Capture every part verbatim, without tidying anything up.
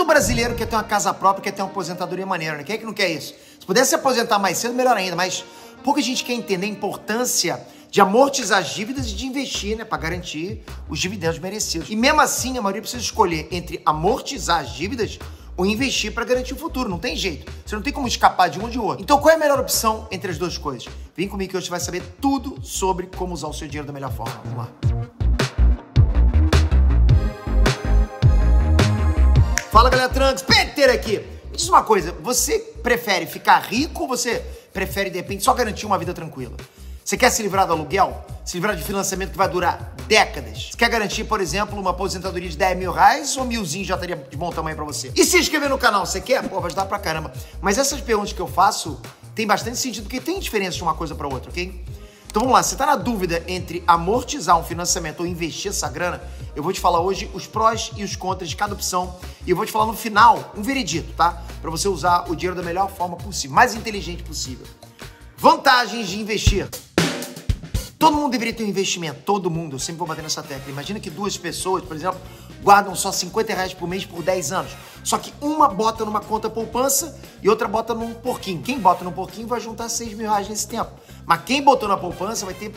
Todo brasileiro quer ter uma casa própria, quer ter uma aposentadoria maneira, né? Quem é que não quer isso? Se pudesse se aposentar mais cedo, melhor ainda, mas pouca gente quer entender a importância de amortizar as dívidas e de investir, né, para garantir os dividendos merecidos. E mesmo assim, a maioria precisa escolher entre amortizar as dívidas ou investir para garantir o futuro. Não tem jeito. Você não tem como escapar de um ou de outro. Então, qual é a melhor opção entre as duas coisas? Vem comigo que hoje você vai saber tudo sobre como usar o seu dinheiro da melhor forma. Vamos lá. Fala, galera Trunks, Peter aqui. Me diz uma coisa, você prefere ficar rico ou você prefere, de repente, só garantir uma vida tranquila? Você quer se livrar do aluguel? Se livrar de financiamento que vai durar décadas? Você quer garantir, por exemplo, uma aposentadoria de dez mil reais ou milzinho já estaria de bom tamanho pra você? E se inscrever no canal, você quer? Pô, vai ajudar pra caramba. Mas essas perguntas que eu faço tem bastante sentido, porque tem diferença de uma coisa pra outra, ok? Então vamos lá, você tá na dúvida entre amortizar um financiamento ou investir essa grana? Eu vou te falar hoje os prós e os contras de cada opção e eu vou te falar no final um veredito, tá? Pra você usar o dinheiro da melhor forma possível, mais inteligente possível. Vantagens de investir. Todo mundo deveria ter um investimento, todo mundo, eu sempre vou bater nessa tecla. Imagina que duas pessoas, por exemplo, guardam só cinquenta reais por mês por dez anos. Só que uma bota numa conta poupança e outra bota num porquinho. Quem bota num porquinho vai juntar seis mil reais nesse tempo. Mas quem botou na poupança vai ter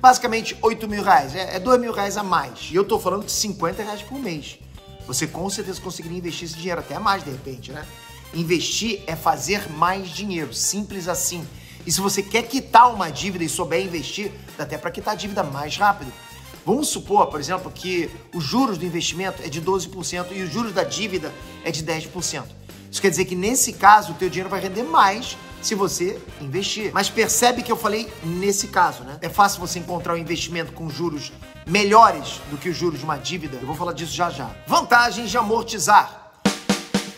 basicamente oito mil reais, é, é dois mil reais a mais. E eu tô falando de cinquenta reais por mês. Você com certeza conseguiria investir esse dinheiro, até mais de repente, né? Investir é fazer mais dinheiro, simples assim. E se você quer quitar uma dívida e souber investir, dá até para quitar a dívida mais rápido. Vamos supor, por exemplo, que os juros do investimento é de doze por cento e os juros da dívida é de dez por cento. Isso quer dizer que, nesse caso, o teu dinheiro vai render mais se você investir. Mas percebe que eu falei nesse caso, né? É fácil você encontrar um investimento com juros melhores do que os juros de uma dívida. Eu vou falar disso já já. Vantagens de amortizar.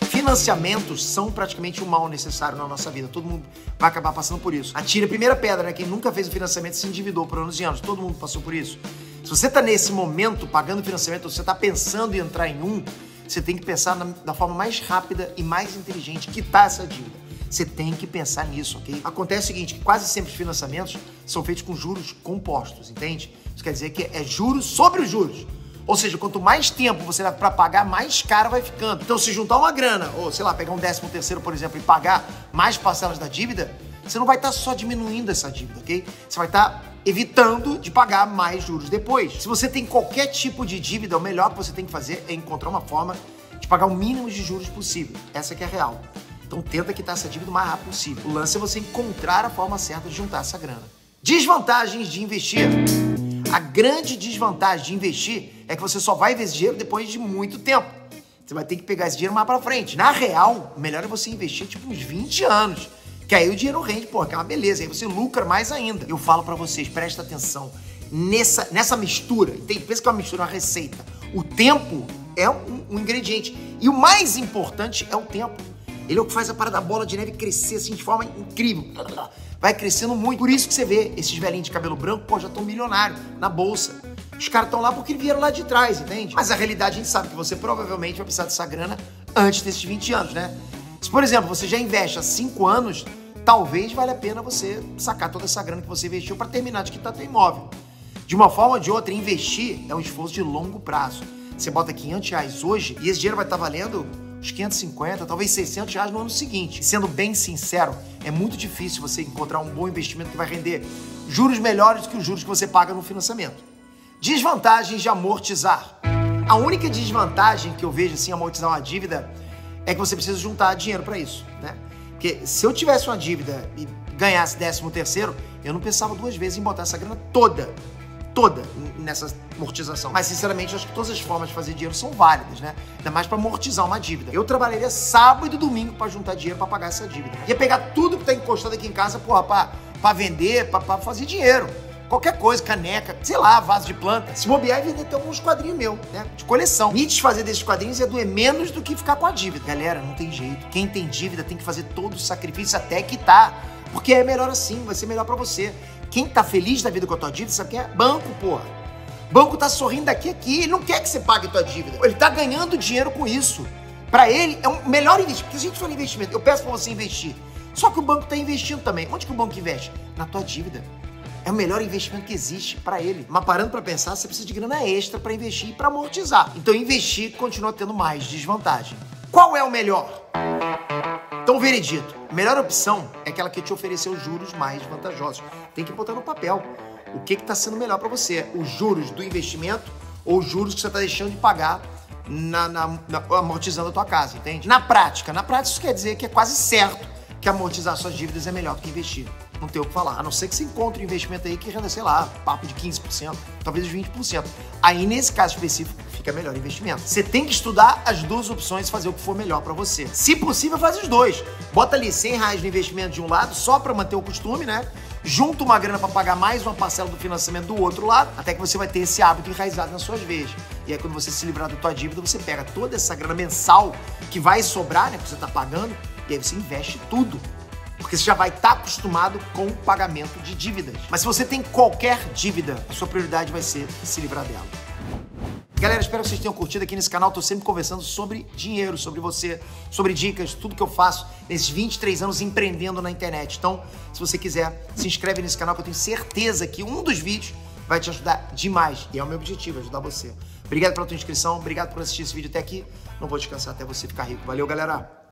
Financiamentos são praticamente um mal necessário na nossa vida. Todo mundo vai acabar passando por isso. Atira a primeira pedra, né? Quem nunca fez o financiamento se endividou por anos e anos. Todo mundo passou por isso. Se você está nesse momento pagando financiamento, ou você está pensando em entrar em um, você tem que pensar na, da forma mais rápida e mais inteligente quitar essa dívida. Você tem que pensar nisso, ok? Acontece o seguinte, que quase sempre os financiamentos são feitos com juros compostos, entende? Isso quer dizer que é juros sobre os juros. Ou seja, quanto mais tempo você leva para pagar, mais caro vai ficando. Então, se juntar uma grana, ou sei lá, pegar um décimo terceiro, por exemplo, e pagar mais parcelas da dívida, você não vai estar só diminuindo essa dívida, ok? Você vai estar evitando de pagar mais juros depois. Se você tem qualquer tipo de dívida, o melhor que você tem que fazer é encontrar uma forma de pagar o mínimo de juros possível. Essa que é a real. Então, tenta quitar essa dívida o mais rápido possível. O lance é você encontrar a forma certa de juntar essa grana. Desvantagens de investir. A grande desvantagem de investir é que você só vai ver esse dinheiro depois de muito tempo. Você vai ter que pegar esse dinheiro mais pra frente. Na real, melhor é você investir tipo uns vinte anos, que aí o dinheiro rende, pô, que é uma beleza, aí você lucra mais ainda. Eu falo pra vocês, presta atenção nessa, nessa mistura, entende? Pensa que é uma mistura, uma receita. O tempo é um, um ingrediente e o mais importante é o tempo. Ele é o que faz a parada da bola de neve crescer assim de forma incrível. Vai crescendo muito. Por isso que você vê esses velhinhos de cabelo branco, pô, já estão milionários na bolsa. Os caras estão lá porque vieram lá de trás, entende? Mas a realidade a gente sabe que você provavelmente vai precisar dessa grana antes desses vinte anos, né? Se, por exemplo, você já investe há cinco anos, talvez valha a pena você sacar toda essa grana que você investiu para terminar de quitar teu imóvel. De uma forma ou de outra, investir é um esforço de longo prazo. Você bota quinhentos reais hoje e esse dinheiro vai estar valendo uns quinhentos e cinquenta, talvez seiscentos reais no ano seguinte. E sendo bem sincero, é muito difícil você encontrar um bom investimento que vai render juros melhores do que os juros que você paga no financiamento. Desvantagens de amortizar. A única desvantagem que eu vejo assim amortizar uma dívida é que você precisa juntar dinheiro para isso, né? Porque se eu tivesse uma dívida e ganhasse décimo terceiro, eu não pensava duas vezes em botar essa grana toda, toda nessa amortização. Mas sinceramente, eu acho que todas as formas de fazer dinheiro são válidas, né? Ainda mais para amortizar uma dívida. Eu trabalharia sábado e domingo para juntar dinheiro para pagar essa dívida. Ia pegar tudo que tá encostado aqui em casa, porra, para vender, para fazer dinheiro. Qualquer coisa, caneca, sei lá, vaso de planta. Se bobear, vender até alguns quadrinhos meus, né? De coleção. Me desfazer desses quadrinhos é doer menos do que ficar com a dívida. Galera, não tem jeito. Quem tem dívida tem que fazer todo o sacrifício até quitar. Porque é melhor assim, vai ser melhor pra você. Quem tá feliz da vida com a tua dívida, sabe o que é? Banco, porra. Banco tá sorrindo daqui a aqui. Ele não quer que você pague a tua dívida. Ele tá ganhando dinheiro com isso. Pra ele, é um melhor investimento. Porque se a gente fala investimento, eu peço pra você investir. Só que o banco tá investindo também. Onde que o banco investe? Na tua dívida. É o melhor investimento que existe para ele. Mas parando para pensar, você precisa de grana extra para investir e para amortizar. Então investir continua tendo mais desvantagem. Qual é o melhor? Então, veredito, a melhor opção é aquela que te ofereceu juros mais vantajosos. Tem que botar no papel o que está sendo melhor para você. Os juros do investimento ou os juros que você está deixando de pagar na, na, na, amortizando a tua casa, entende? Na prática, na prática isso quer dizer que é quase certo que amortizar suas dívidas é melhor do que investir. Não tem o que falar, a não ser que você encontre um investimento aí que renda, sei lá, papo de quinze por cento, talvez vinte por cento. Aí, nesse caso específico, fica melhor investimento. Você tem que estudar as duas opções e fazer o que for melhor para você. Se possível, faz os dois. Bota ali cem reais no investimento de um lado, só para manter o costume, né? Junta uma grana para pagar mais uma parcela do financiamento do outro lado, até que você vai ter esse hábito enraizado nas suas veias. E aí, quando você se livrar da tua dívida, você pega toda essa grana mensal que vai sobrar, né? Que você tá pagando, e aí você investe tudo. Porque você já vai estar acostumado com o pagamento de dívidas. Mas se você tem qualquer dívida, a sua prioridade vai ser se livrar dela. Galera, espero que vocês tenham curtido aqui nesse canal. Estou sempre conversando sobre dinheiro, sobre você, sobre dicas, tudo que eu faço nesses vinte e três anos empreendendo na internet. Então, se você quiser, se inscreve nesse canal que eu tenho certeza que um dos vídeos vai te ajudar demais. E é o meu objetivo, ajudar você. Obrigado pela tua inscrição, obrigado por assistir esse vídeo até aqui. Não vou descansar até você ficar rico. Valeu, galera!